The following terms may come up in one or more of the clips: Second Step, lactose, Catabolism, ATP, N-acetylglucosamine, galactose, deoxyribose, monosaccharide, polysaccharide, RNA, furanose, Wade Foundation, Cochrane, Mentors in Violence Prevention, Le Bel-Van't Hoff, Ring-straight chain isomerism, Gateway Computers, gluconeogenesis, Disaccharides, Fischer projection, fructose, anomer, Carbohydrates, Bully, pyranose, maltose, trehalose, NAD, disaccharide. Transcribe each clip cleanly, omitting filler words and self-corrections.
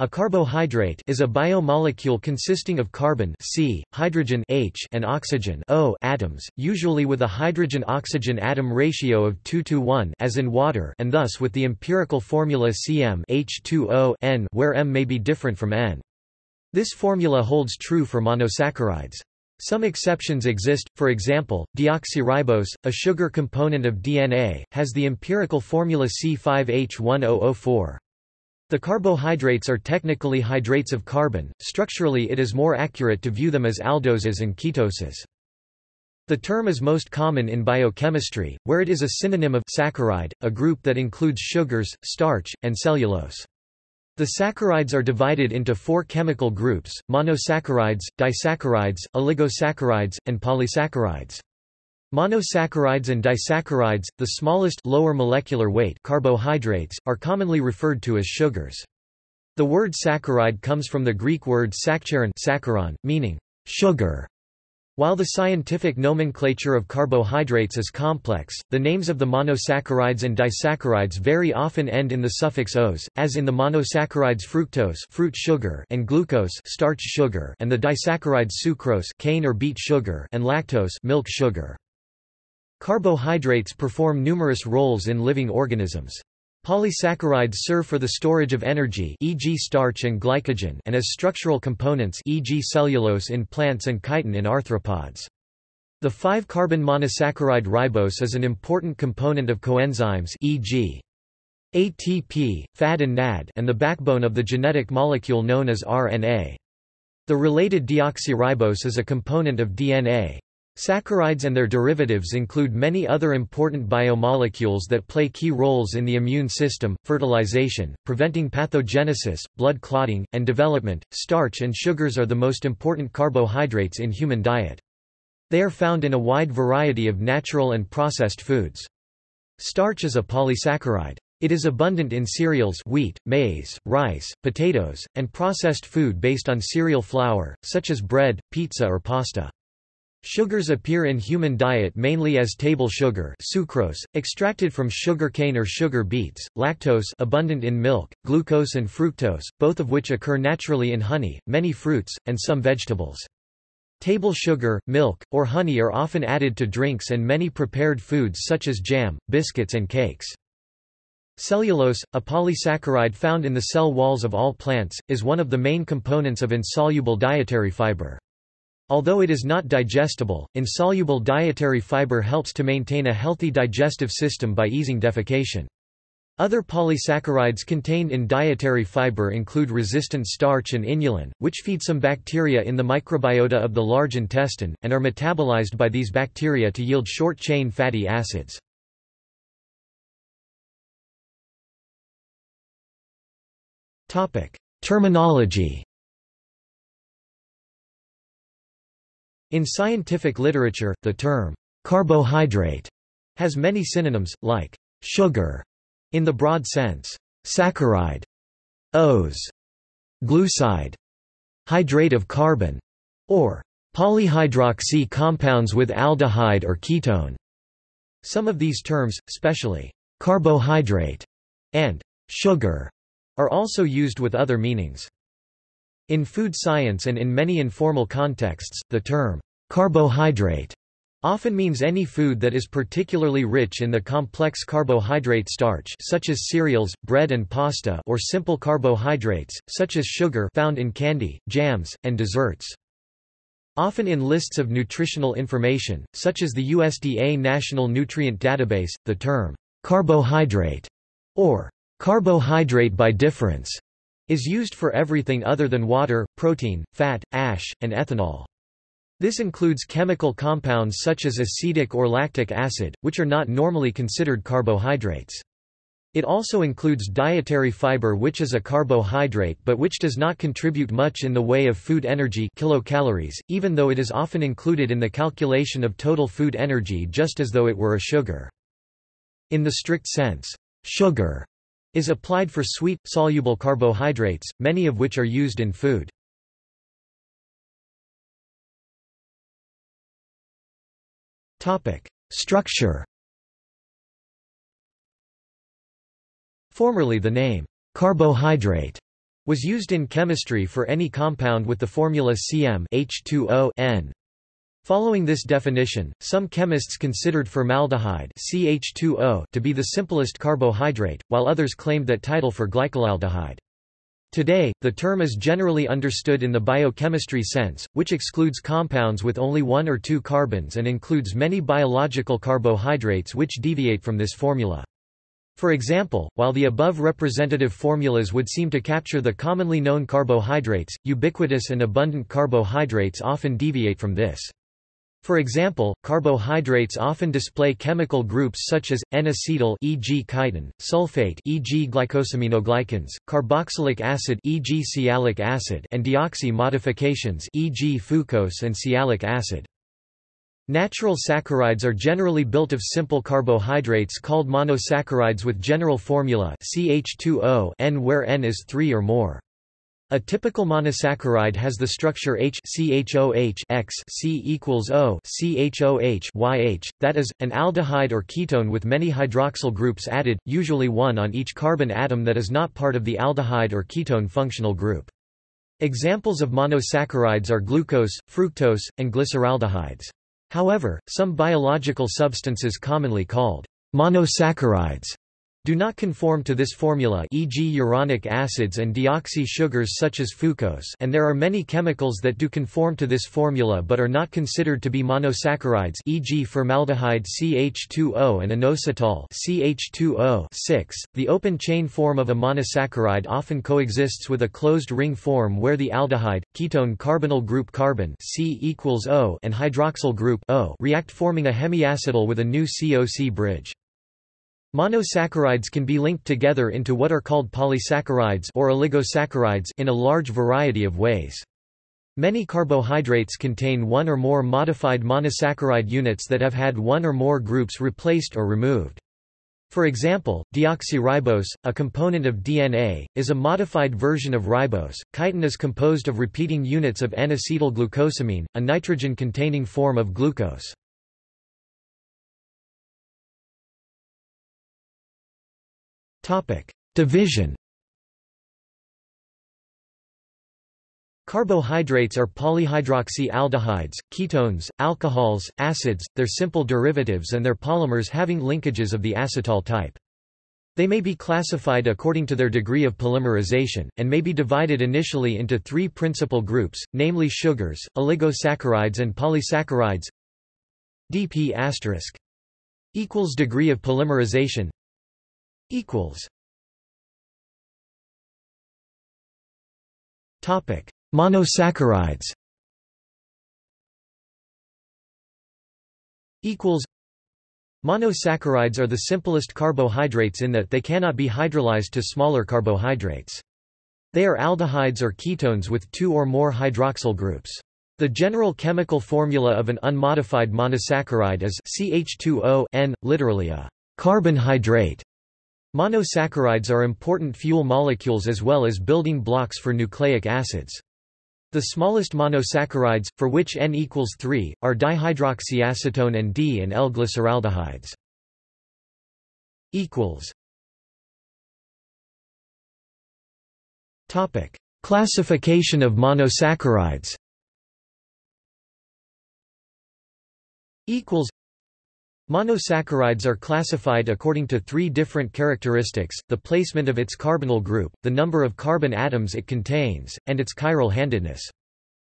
A carbohydrate is a biomolecule consisting of carbon C, hydrogen H, and oxygen O atoms, usually with a hydrogen-oxygen atom ratio of 2:1 as in water, and thus with the empirical formula CmH2O(n), where M may be different from N. This formula holds true for monosaccharides. Some exceptions exist, for example, deoxyribose, a sugar component of DNA, has the empirical formula C5H1004. The carbohydrates are technically hydrates of carbon. Structurally, it is more accurate to view them as aldoses and ketoses. The term is most common in biochemistry, where it is a synonym of saccharide, a group that includes sugars, starch, and cellulose. The saccharides are divided into four chemical groups: monosaccharides, disaccharides, oligosaccharides, and polysaccharides. Monosaccharides and disaccharides, the smallest lower molecular weight carbohydrates, are commonly referred to as sugars. The word saccharide comes from the Greek word saccharin, meaning sugar. While the scientific nomenclature of carbohydrates is complex, the names of the monosaccharides and disaccharides very often end in the suffix -os, as in the monosaccharides fructose (fruit sugar) and glucose (starch sugar), and the disaccharides sucrose (cane or beet sugar) and lactose (milk sugar). Carbohydrates perform numerous roles in living organisms. Polysaccharides serve for the storage of energy, e.g. starch and glycogen, and as structural components, e.g. cellulose in plants and chitin in arthropods. The 5-carbon monosaccharide ribose is an important component of coenzymes, e.g. ATP, FAD and NAD, and the backbone of the genetic molecule known as RNA. The related deoxyribose is a component of DNA. Saccharides and their derivatives include many other important biomolecules that play key roles in the immune system, fertilization, preventing pathogenesis, blood clotting, and development. Starch and sugars are the most important carbohydrates in human diet. They are found in a wide variety of natural and processed foods. Starch is a polysaccharide. It is abundant in cereals, wheat, maize, rice, potatoes, and processed food based on cereal flour, such as bread, pizza, or pasta. Sugars appear in human diet mainly as table sugar, sucrose, extracted from sugarcane or sugar beets, lactose, abundant in milk, glucose and fructose, both of which occur naturally in honey, many fruits, and some vegetables. Table sugar, milk, or honey are often added to drinks and many prepared foods such as jam, biscuits, and cakes. Cellulose, a polysaccharide found in the cell walls of all plants, is one of the main components of insoluble dietary fiber. Although it is not digestible, insoluble dietary fiber helps to maintain a healthy digestive system by easing defecation. Other polysaccharides contained in dietary fiber include resistant starch and inulin, which feed some bacteria in the microbiota of the large intestine, and are metabolized by these bacteria to yield short-chain fatty acids. Terminology. In scientific literature, the term carbohydrate has many synonyms, like sugar in the broad sense, saccharide, os, glucide, hydrate of carbon, or polyhydroxy compounds with aldehyde or ketone. Some of these terms, especially carbohydrate and sugar, are also used with other meanings. In food science and in many informal contexts, the term carbohydrate often means any food that is particularly rich in the complex carbohydrate starch, such as cereals, bread and pasta, or simple carbohydrates, such as sugar, found in candy, jams, and desserts. Often in lists of nutritional information, such as the USDA National Nutrient Database, the term carbohydrate or carbohydrate by difference is used for everything other than water, protein, fat, ash, and ethanol. This includes chemical compounds such as acetic or lactic acid, which are not normally considered carbohydrates. It also includes dietary fiber, which is a carbohydrate but which does not contribute much in the way of food energy kilocalories, even though it is often included in the calculation of total food energy just as though it were a sugar. In the strict sense, sugar is applied for sweet, soluble carbohydrates, many of which are used in food. Structure. Formerly the name, carbohydrate, was used in chemistry for any compound with the formula CmH2O(n). Following this definition, some chemists considered formaldehyde (CH2O) to be the simplest carbohydrate, while others claimed that title for glycolaldehyde. Today, the term is generally understood in the biochemistry sense, which excludes compounds with only one or two carbons and includes many biological carbohydrates which deviate from this formula. For example, while the above representative formulas would seem to capture the commonly known carbohydrates, ubiquitous and abundant carbohydrates often deviate from this. For example, carbohydrates often display chemical groups such as N-acetyl, e.g. chitin, sulfate, e.g. glycosaminoglycans, carboxylic acid, e.g. sialic acid, and deoxy modifications, e.g. fucose and sialic acid. Natural saccharides are generally built of simple carbohydrates called monosaccharides with general formula CH2O(n) where N is 3 or more. A typical monosaccharide has the structure H(CHOH)(X) C equals O (CHOH)(YH), that is, an aldehyde or ketone with many hydroxyl groups added, usually one on each carbon atom that is not part of the aldehyde or ketone functional group. Examples of monosaccharides are glucose, fructose, and glyceraldehydes. However, some biological substances commonly called monosaccharides do not conform to this formula, e.g. uronic acids and deoxy sugars such as fucose, and there are many chemicals that do conform to this formula but are not considered to be monosaccharides, e.g. formaldehyde CH2O and inositol CH2O(6). The open chain form of a monosaccharide often coexists with a closed ring form where the aldehyde, ketone carbonyl group carbon C equals O and hydroxyl group O react, forming a hemiacetal with a new COC bridge. Monosaccharides can be linked together into what are called polysaccharides or oligosaccharides in a large variety of ways. Many carbohydrates contain one or more modified monosaccharide units that have had one or more groups replaced or removed. For example, deoxyribose, a component of DNA, is a modified version of ribose. Chitin is composed of repeating units of N-acetylglucosamine, a nitrogen-containing form of glucose. Division. Carbohydrates are polyhydroxyaldehydes, ketones, alcohols, acids, their simple derivatives and their polymers having linkages of the acetal type. They may be classified according to their degree of polymerization, and may be divided initially into three principal groups, namely sugars, oligosaccharides and polysaccharides. Dp** equals degree of polymerization equals topic monosaccharides equals monosaccharides are the simplest carbohydrates in that they cannot be hydrolyzed to smaller carbohydrates. They are aldehydes or ketones with two or more hydroxyl groups. The general chemical formula of an unmodified monosaccharide is CH2O(n), literally a carbonhydrate. Monosaccharides are important fuel molecules as well as building blocks for nucleic acids. The smallest monosaccharides, for which N equals 3, are dihydroxyacetone and D and L glyceraldehydes. Classification of monosaccharides. Monosaccharides are classified according to three different characteristics: the placement of its carbonyl group, the number of carbon atoms it contains, and its chiral handedness.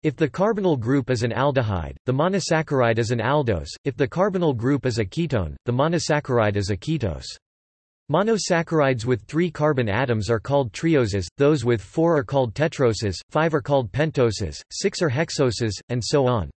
If the carbonyl group is an aldehyde, the monosaccharide is an aldose; if the carbonyl group is a ketone, the monosaccharide is a ketose. Monosaccharides with three carbon atoms are called trioses, those with four are called tetroses, five are called pentoses, six are hexoses, and so on.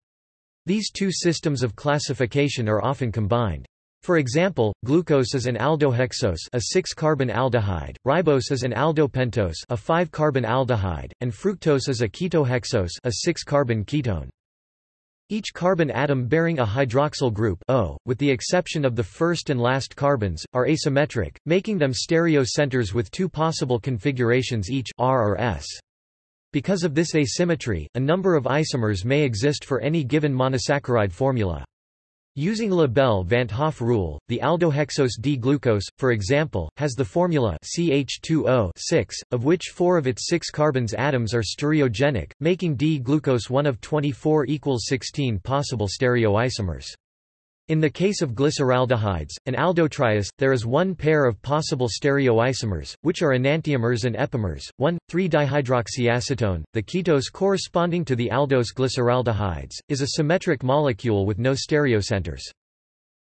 These two systems of classification are often combined. For example, glucose is an aldohexose, a 6-carbon aldehyde, ribose is an aldopentose, a 5-carbon aldehyde, and fructose is a ketohexose, a 6-carbon ketone. Each carbon atom bearing a hydroxyl group O, with the exception of the first and last carbons, are asymmetric, making them stereocenters with two possible configurations each, R or S. Because of this asymmetry, a number of isomers may exist for any given monosaccharide formula. Using Le Bel-Van't Hoff rule, the aldohexose D-glucose, for example, has the formula CH2O6, of which 4 of its 6 carbons atoms are stereogenic, making D-glucose one of 24 equals 16 possible stereoisomers. In the case of glyceraldehydes, an aldotriose, there is one pair of possible stereoisomers, which are enantiomers and epimers, 1,3-dihydroxyacetone. The ketose corresponding to the aldose glyceraldehydes, is a symmetric molecule with no stereocenters.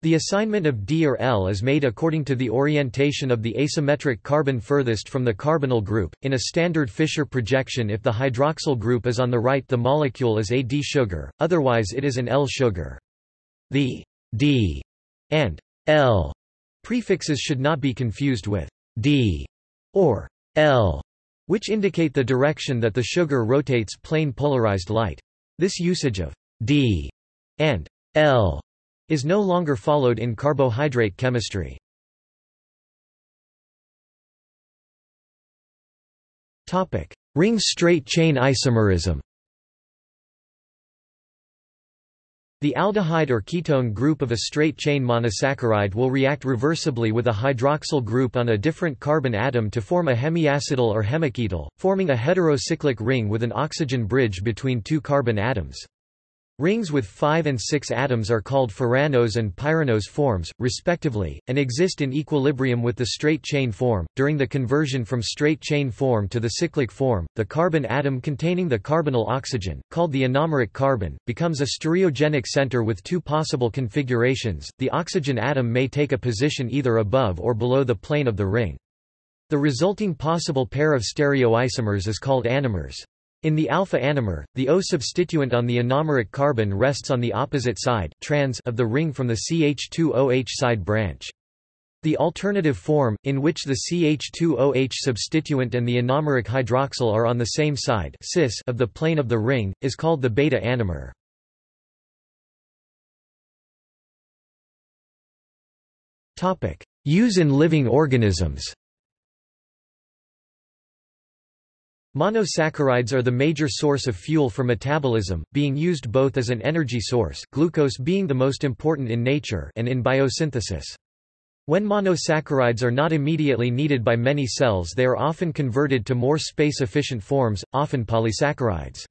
The assignment of D or L is made according to the orientation of the asymmetric carbon furthest from the carbonyl group. In a standard Fischer projection, if the hydroxyl group is on the right, the molecule is a D sugar, otherwise it is an L sugar. The D and L prefixes should not be confused with D or L, which indicate the direction that the sugar rotates plane polarized light. This usage of D and L is no longer followed in carbohydrate chemistry. Topic: Ring straight chain isomerism. The aldehyde or ketone group of a straight-chain monosaccharide will react reversibly with a hydroxyl group on a different carbon atom to form a hemiacetal or hemiketal, forming a heterocyclic ring with an oxygen bridge between two carbon atoms. Rings with 5 and 6 atoms are called furanose and pyranose forms, respectively, and exist in equilibrium with the straight chain form. During the conversion from straight chain form to the cyclic form, the carbon atom containing the carbonyl oxygen, called the anomeric carbon, becomes a stereogenic center with two possible configurations. The oxygen atom may take a position either above or below the plane of the ring. The resulting possible pair of stereoisomers is called anomers. In the alpha anomer, the O substituent on the anomeric carbon rests on the opposite side trans of the ring from the CH2OH side branch. The alternative form, in which the CH2OH substituent and the anomeric hydroxyl are on the same side cis of the plane of the ring, is called the beta anomer. Use in living organisms. Monosaccharides are the major source of fuel for metabolism, being used both as an energy source, glucose being the most important in nature, and in biosynthesis. When monosaccharides are not immediately needed by many cells, they are often converted to more space-efficient forms, often polysaccharides.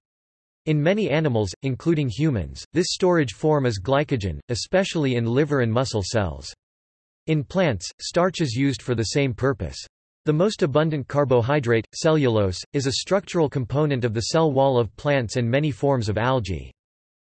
In many animals, including humans, this storage form is glycogen, especially in liver and muscle cells. In plants, starch is used for the same purpose. The most abundant carbohydrate, cellulose, is a structural component of the cell wall of plants and many forms of algae.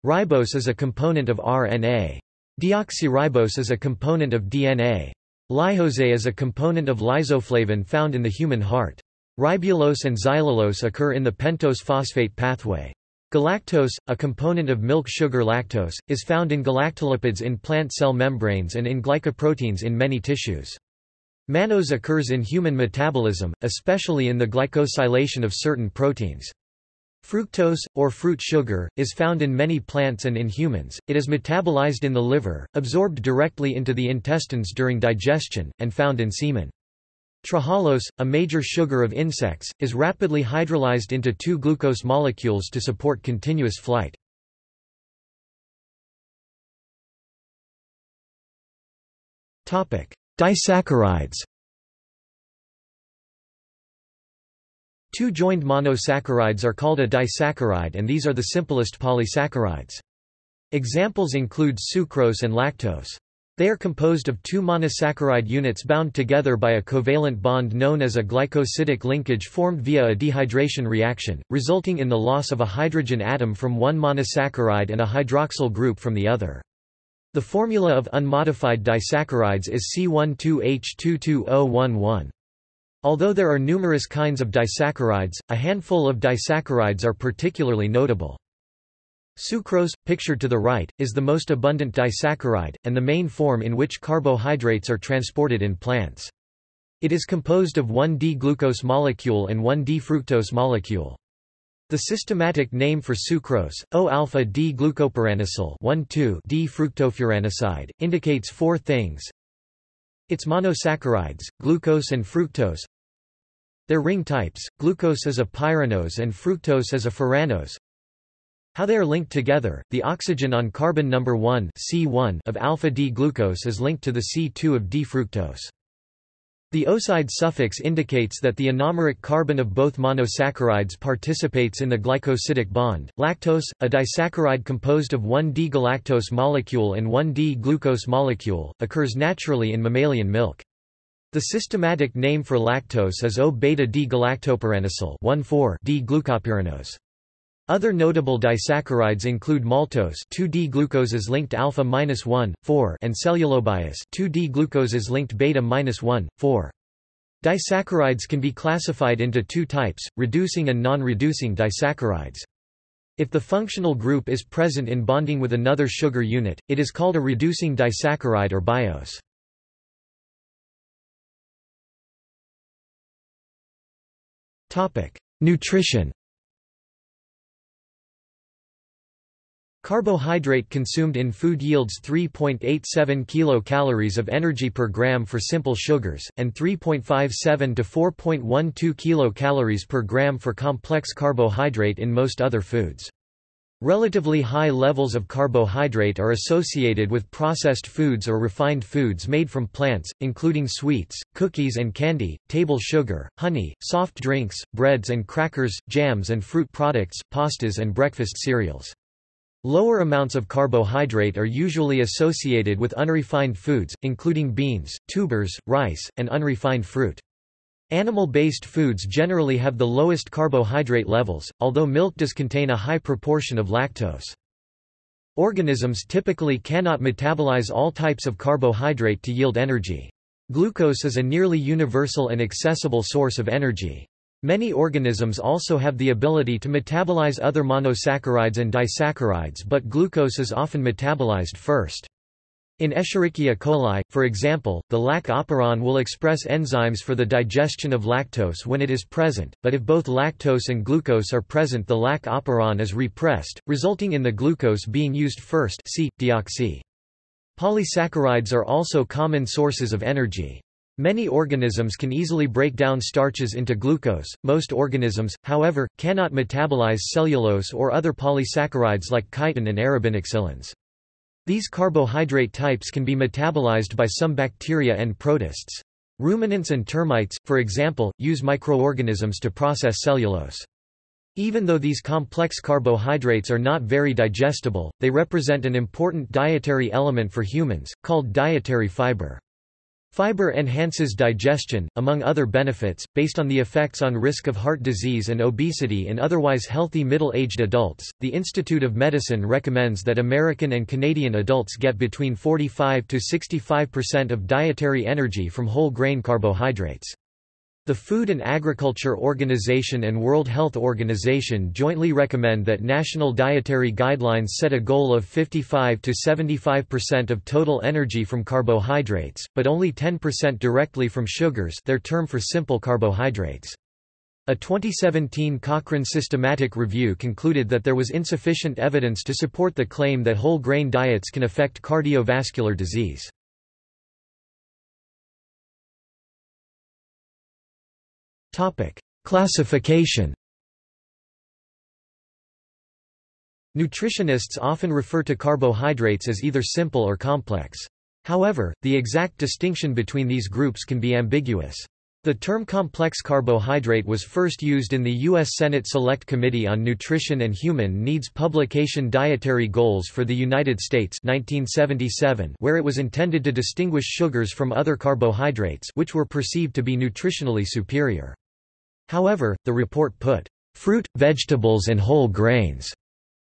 Ribose is a component of RNA. Deoxyribose is a component of DNA. Lyose is a component of lysoflavin found in the human heart. Ribulose and xylulose occur in the pentose phosphate pathway. Galactose, a component of milk sugar lactose, is found in galactolipids in plant cell membranes and in glycoproteins in many tissues. Mannose occurs in human metabolism, especially in the glycosylation of certain proteins. Fructose, or fruit sugar, is found in many plants and in humans. It is metabolized in the liver, absorbed directly into the intestines during digestion, and found in semen. Trehalose, a major sugar of insects, is rapidly hydrolyzed into two glucose molecules to support continuous flight. Disaccharides. Two joined monosaccharides are called a disaccharide, and these are the simplest polysaccharides. Examples include sucrose and lactose. They are composed of two monosaccharide units bound together by a covalent bond known as a glycosidic linkage formed via a dehydration reaction, resulting in the loss of a hydrogen atom from one monosaccharide and a hydroxyl group from the other. The formula of unmodified disaccharides is C12H22011. Although there are numerous kinds of disaccharides, a handful of disaccharides are particularly notable. Sucrose, pictured to the right, is the most abundant disaccharide, and the main form in which carbohydrates are transported in plants. It is composed of 1D-glucose molecule and 1D-fructose molecule. The systematic name for sucrose, O-alpha-D-glucopyranosyl 1,2-D-fructofuranoside, indicates four things: its monosaccharides, glucose and fructose; their ring types, glucose is a pyranose and fructose is a furanose; How they are linked together, the oxygen on carbon number 1 C1 of alpha-D-glucose is linked to the C2 of D-fructose. The oside suffix indicates that the anomeric carbon of both monosaccharides participates in the glycosidic bond. Lactose, a disaccharide composed of 1D-galactose molecule and 1D-glucose molecule, occurs naturally in mammalian milk. The systematic name for lactose is O-beta-D-galactopyranosyl 1,4-D-glucopyranose. Other notable disaccharides include maltose 2D-glucoses linked alpha-1,4 and cellulobiase 2D-glucoses linked beta-1,4. Disaccharides can be classified into two types, reducing and non-reducing disaccharides. If the functional group is present in bonding with another sugar unit, it is called a reducing disaccharide or biose. Nutrition. Carbohydrate consumed in food yields 3.87 kilocalories of energy per gram for simple sugars, and 3.57 to 4.12 kilocalories per gram for complex carbohydrate in most other foods. Relatively high levels of carbohydrate are associated with processed foods or refined foods made from plants, including sweets, cookies and candy, table sugar, honey, soft drinks, breads and crackers, jams and fruit products, pastas and breakfast cereals. Lower amounts of carbohydrate are usually associated with unrefined foods, including beans, tubers, rice, and unrefined fruit. Animal-based foods generally have the lowest carbohydrate levels, although milk does contain a high proportion of lactose. Organisms typically cannot metabolize all types of carbohydrate to yield energy. Glucose is a nearly universal and accessible source of energy. Many organisms also have the ability to metabolize other monosaccharides and disaccharides, but glucose is often metabolized first. In Escherichia coli, for example, the lac operon will express enzymes for the digestion of lactose when it is present, but if both lactose and glucose are present, the lac operon is repressed, resulting in the glucose being used first. See deoxy. Polysaccharides are also common sources of energy. Many organisms can easily break down starches into glucose. Most organisms, however, cannot metabolize cellulose or other polysaccharides like chitin and arabinoxylans. These carbohydrate types can be metabolized by some bacteria and protists. Ruminants and termites, for example, use microorganisms to process cellulose. Even though these complex carbohydrates are not very digestible, they represent an important dietary element for humans, called dietary fiber. Fiber enhances digestion, among other benefits, based on the effects on risk of heart disease and obesity in otherwise healthy middle-aged adults. The Institute of Medicine recommends that American and Canadian adults get between 45 to 65% of dietary energy from whole grain carbohydrates. The Food and Agriculture Organization and World Health Organization jointly recommend that national dietary guidelines set a goal of 55 to 75% of total energy from carbohydrates, but only 10% directly from sugars, their term for simple carbohydrates. A 2017 Cochrane systematic review concluded that there was insufficient evidence to support the claim that whole grain diets can affect cardiovascular disease. Classification. Nutritionists often refer to carbohydrates as either simple or complex. However, the exact distinction between these groups can be ambiguous. The term complex carbohydrate was first used in the U.S. Senate Select Committee on Nutrition and Human Needs publication Dietary Goals for the United States 1977, where it was intended to distinguish sugars from other carbohydrates which were perceived to be nutritionally superior. However, the report put fruit, vegetables and whole grains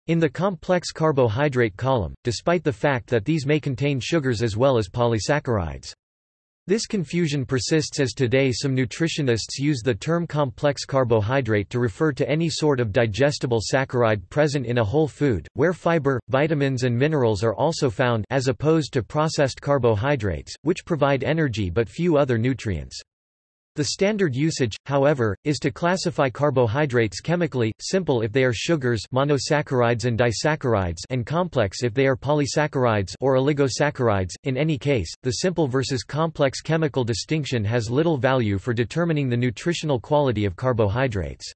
in the complex carbohydrate column, despite the fact that these may contain sugars as well as polysaccharides. This confusion persists as today some nutritionists use the term complex carbohydrate to refer to any sort of digestible saccharide present in a whole food, where fiber, vitamins and minerals are also found, as opposed to processed carbohydrates, which provide energy but few other nutrients. The standard usage, however, is to classify carbohydrates chemically, simple if they are sugars, monosaccharides and disaccharides, and complex if they are polysaccharides or oligosaccharides. In any case, the simple versus complex chemical distinction has little value for determining the nutritional quality of carbohydrates.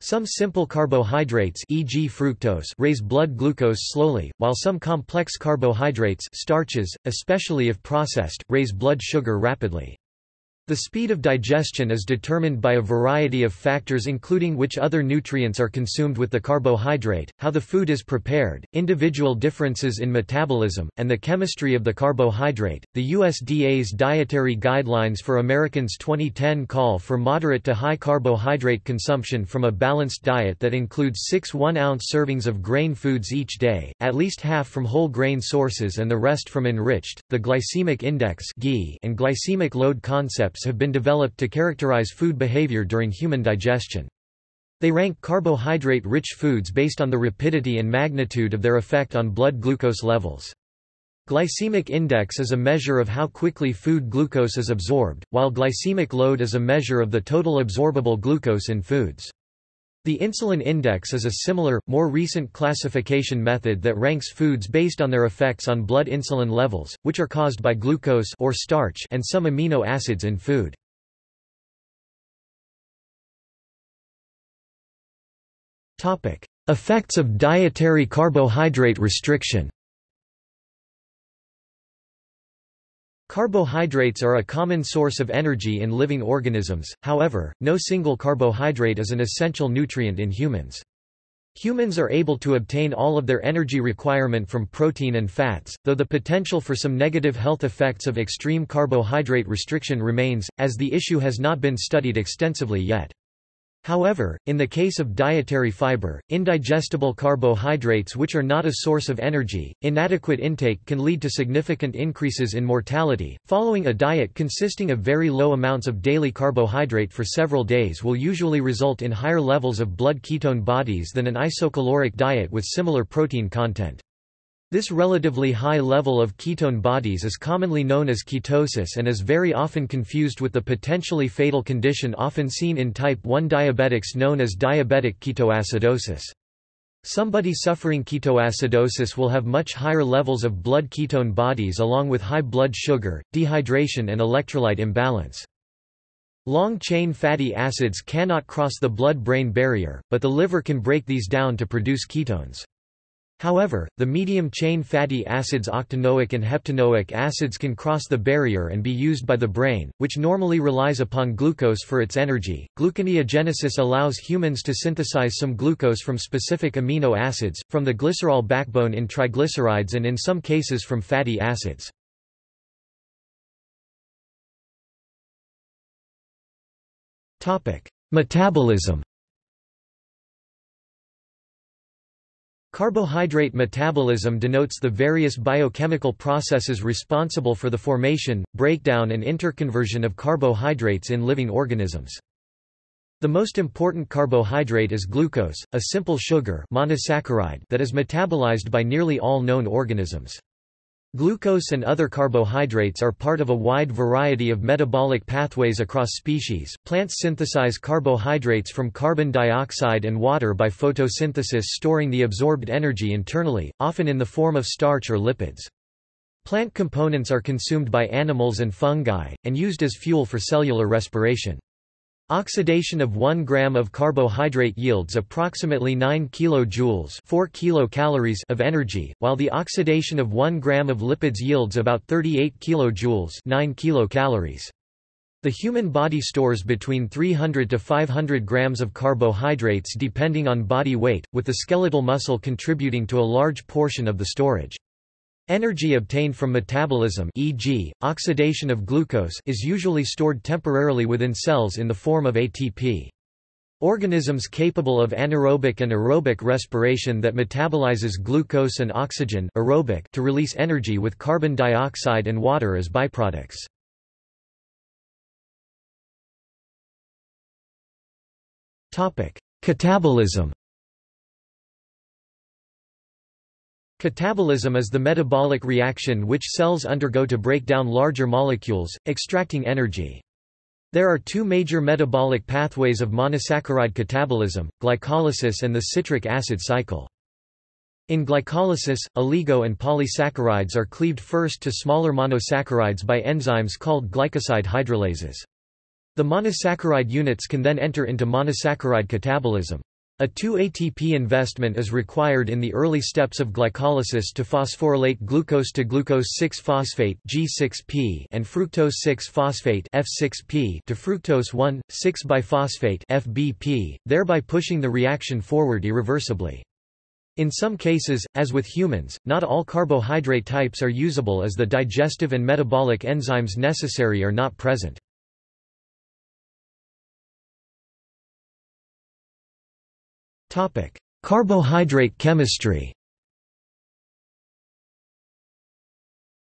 Some simple carbohydrates, e.g. fructose, raise blood glucose slowly, while some complex carbohydrates, starches, especially if processed, raise blood sugar rapidly. The speed of digestion is determined by a variety of factors including which other nutrients are consumed with the carbohydrate, how the food is prepared, individual differences in metabolism, and the chemistry of the carbohydrate. The USDA's Dietary Guidelines for Americans 2010 call for moderate to high carbohydrate consumption from a balanced diet that includes 6 1-ounce servings of grain foods each day, at least half from whole grain sources and the rest from enriched. The glycemic index and glycemic load concepts have been developed to characterize food behavior during human digestion. They rank carbohydrate-rich foods based on the rapidity and magnitude of their effect on blood glucose levels. Glycemic index is a measure of how quickly food glucose is absorbed, while glycemic load is a measure of the total absorbable glucose in foods. The insulin index is a similar, more recent classification method that ranks foods based on their effects on blood insulin levels, which are caused by glucose or starch and some amino acids in food. Topic: Effects of dietary carbohydrate restriction. Carbohydrates are a common source of energy in living organisms, however, no single carbohydrate is an essential nutrient in humans. Humans are able to obtain all of their energy requirement from protein and fats, though the potential for some negative health effects of extreme carbohydrate restriction remains, as the issue has not been studied extensively yet. However, in the case of dietary fiber, indigestible carbohydrates which are not a source of energy, inadequate intake can lead to significant increases in mortality. Following a diet consisting of very low amounts of daily carbohydrate for several days will usually result in higher levels of blood ketone bodies than an isocaloric diet with similar protein content. This relatively high level of ketone bodies is commonly known as ketosis and is very often confused with the potentially fatal condition often seen in type 1 diabetics known as diabetic ketoacidosis. Somebody suffering ketoacidosis will have much higher levels of blood ketone bodies along with high blood sugar, dehydration and electrolyte imbalance. Long-chain fatty acids cannot cross the blood-brain barrier, but the liver can break these down to produce ketones. However, the medium-chain fatty acids octanoic and heptanoic acids can cross the barrier and be used by the brain, which normally relies upon glucose for its energy. Gluconeogenesis allows humans to synthesize some glucose from specific amino acids, from the glycerol backbone in triglycerides and in some cases from fatty acids. Topic: Metabolism. Carbohydrate metabolism denotes the various biochemical processes responsible for the formation, breakdown and interconversion of carbohydrates in living organisms. The most important carbohydrate is glucose, a simple sugar monosaccharide that is metabolized by nearly all known organisms. Glucose and other carbohydrates are part of a wide variety of metabolic pathways across species. Plants synthesize carbohydrates from carbon dioxide and water by photosynthesis, storing the absorbed energy internally, often in the form of starch or lipids. Plant components are consumed by animals and fungi, and used as fuel for cellular respiration. Oxidation of 1 gram of carbohydrate yields approximately 9 kilojoules 4 kilocalories of energy, while the oxidation of 1 gram of lipids yields about 38 kilojoules 9 kilocalories. The human body stores between 300 to 500 grams of carbohydrates depending on body weight, with the skeletal muscle contributing to a large portion of the storage. Energy obtained from metabolism, e.g., oxidation of glucose, is usually stored temporarily within cells in the form of ATP. Organisms capable of anaerobic and aerobic respiration that metabolizes glucose and oxygen aerobic to release energy with carbon dioxide and water as byproducts. Catabolism. Catabolism is the metabolic reaction which cells undergo to break down larger molecules, extracting energy. There are two major metabolic pathways of monosaccharide catabolism, glycolysis and the citric acid cycle. In glycolysis, oligo and polysaccharides are cleaved first to smaller monosaccharides by enzymes called glycoside hydrolases. The monosaccharide units can then enter into monosaccharide catabolism. A 2-ATP investment is required in the early steps of glycolysis to phosphorylate glucose to glucose-6-phosphate (G6P) and fructose-6-phosphate (F6P) to fructose-1,6-biphosphate (FBP), thereby pushing the reaction forward irreversibly. In some cases, as with humans, not all carbohydrate types are usable as the digestive and metabolic enzymes necessary are not present. Carbohydrate chemistry.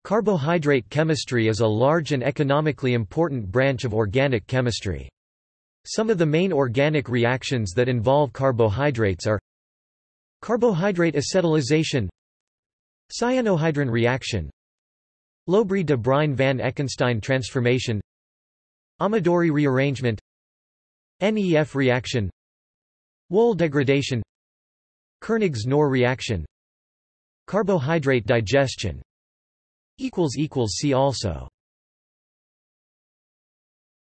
Carbohydrate chemistry is a large and economically important branch of organic chemistry. Some of the main organic reactions that involve carbohydrates are carbohydrate acetylation, cyanohydrin reaction, Lobry de Bruyn–van Ekenstein transformation, Amadori rearrangement, NEF reaction, Wall degradation, Koenig's-Knorr reaction, carbohydrate digestion. See also.